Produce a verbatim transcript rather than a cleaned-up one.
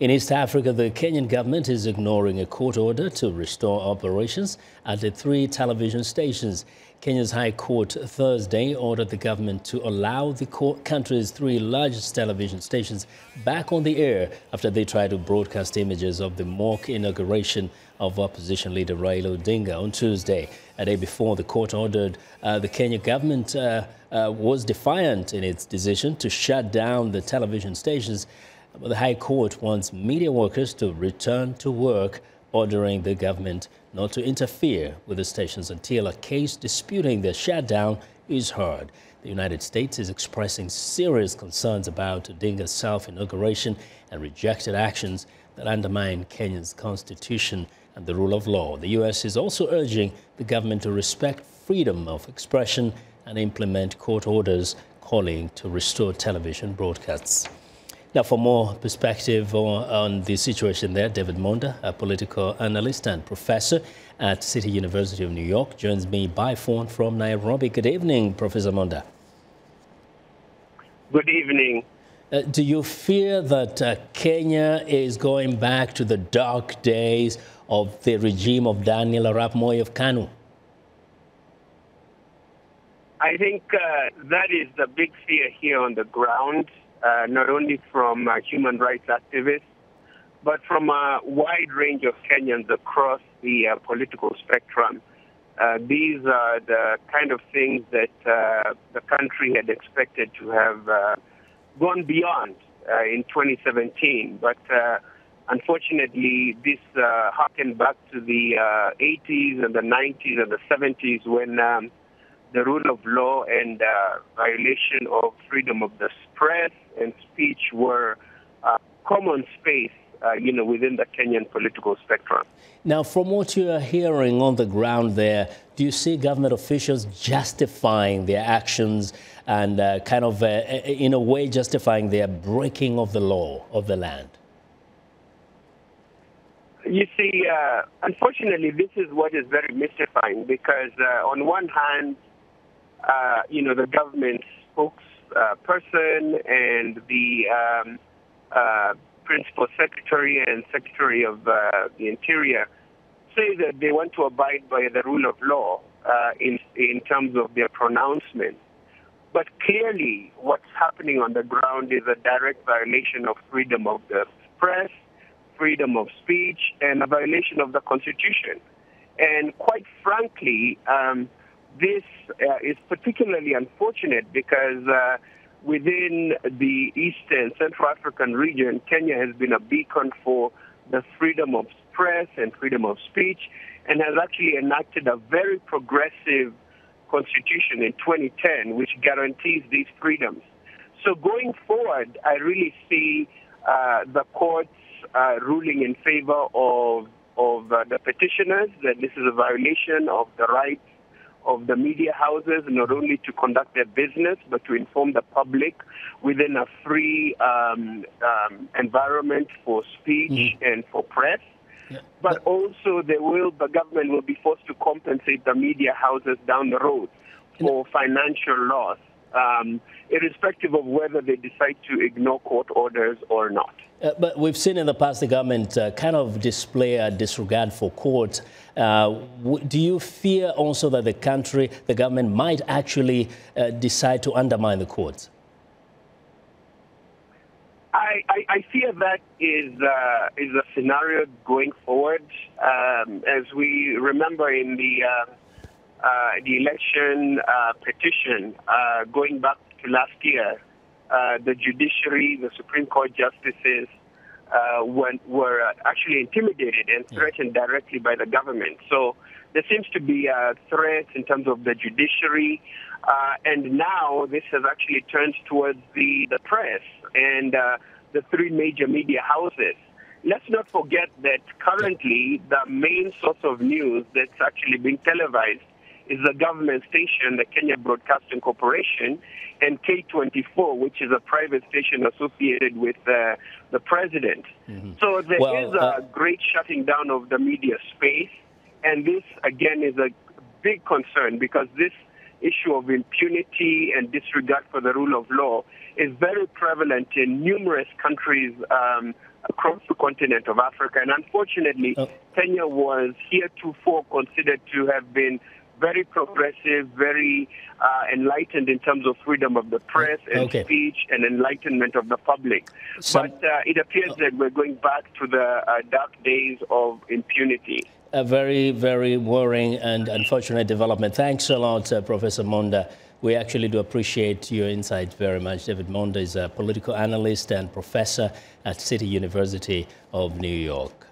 In East Africa, the Kenyan government is ignoring a court order to restore operations at the three television stations. Kenya's High Court Thursday ordered the government to allow the country's three largest television stations back on the air after they tried to broadcast images of the mock inauguration of opposition leader Raila Odinga on Tuesday. A day before, the court ordered uh, the Kenya government uh, uh, was defiant in its decision to shut down the television stations. But the High Court wants media workers to return to work, ordering the government not to interfere with the stations until a case disputing the shutdown is heard. The United States is expressing serious concerns about Odinga's self-inauguration and rejected actions that undermine Kenya's constitution and the rule of law. The U S is also urging the government to respect freedom of expression and implement court orders calling to restore television broadcasts. Now, for more perspective on the situation there, David Monda, a political analyst and professor at City University of New York, joins me by phone from Nairobi. Good evening, Professor Monda. Good evening. Uh, do you fear that uh, Kenya is going back to the dark days of the regime of Daniel Arap Moi of Kanu? I think uh, that is the big fear here on the ground. Uh, not only from uh, human rights activists, but from a wide range of Kenyans across the uh, political spectrum. Uh, these are the kind of things that uh, the country had expected to have uh, gone beyond uh, in twenty seventeen. But uh, unfortunately, this uh, harkened back to the uh, eighties and the nineties and the seventies when um, the rule of law and uh, violation of freedom of the press and speech were uh, common space, uh, you know, within the Kenyan political spectrum. Now, from what you are hearing on the ground there, do you see government officials justifying their actions and uh, kind of, uh, in a way, justifying their breaking of the law of the land? You see, uh, unfortunately, this is what is very mystifying because, uh, on one hand, uh, you know, the government spokes Uh, person and the um, uh, principal secretary and secretary of uh, the interior say that they want to abide by the rule of law uh, in, in terms of their pronouncements. But clearly what's happening on the ground is a direct violation of freedom of the press, freedom of speech, and a violation of the Constitution. And quite frankly, um, This uh, is particularly unfortunate because uh, within the Eastern Central African region, Kenya has been a beacon for the freedom of press and freedom of speech and has actually enacted a very progressive constitution in twenty ten, which guarantees these freedoms. So going forward, I really see uh, the courts uh, ruling in favor of, of uh, the petitioners that this is a violation of the rights of the media houses, not only to conduct their business, but to inform the public within a free um, um, environment for speech mm-hmm. and for press. Yeah. But, but also they will, the government will be forced to compensate the media houses down the road for financial loss, um, irrespective of whether they decide to ignore court orders or not. Uh, but we've seen in the past the government uh, kind of display a disregard for courts. Uh, do you fear also that the country, the government might actually uh, decide to undermine the courts? I, I, I fear that is, uh, is a scenario going forward. Um, as we remember in the, uh, uh, the election uh, petition uh, going back to last year, Uh, the judiciary, the Supreme Court justices uh, went, were uh, actually intimidated and threatened directly by the government. So there seems to be a threat in terms of the judiciary. Uh, and now this has actually turned towards the, the press and uh, the three major media houses. Let's not forget that currently the main source of news that's actually being televised is the government station, the Kenya Broadcasting Corporation, and K twenty-four, which is a private station associated with uh, the president. Mm-hmm. So there well, is a uh, great shutting down of the media space, and this, again, is a big concern because this issue of impunity and disregard for the rule of law is very prevalent in numerous countries um, across the continent of Africa. And unfortunately, oh. Kenya was heretofore considered to have been very progressive, very uh, enlightened in terms of freedom of the press and okay. speech and enlightenment of the public. So, but uh, it appears oh. that we're going back to the uh, dark days of impunity. A very, very worrying and unfortunate development. Thanks a lot, uh, Professor Monda. We actually do appreciate your insights very much. David Monda is a political analyst and professor at City University of New York.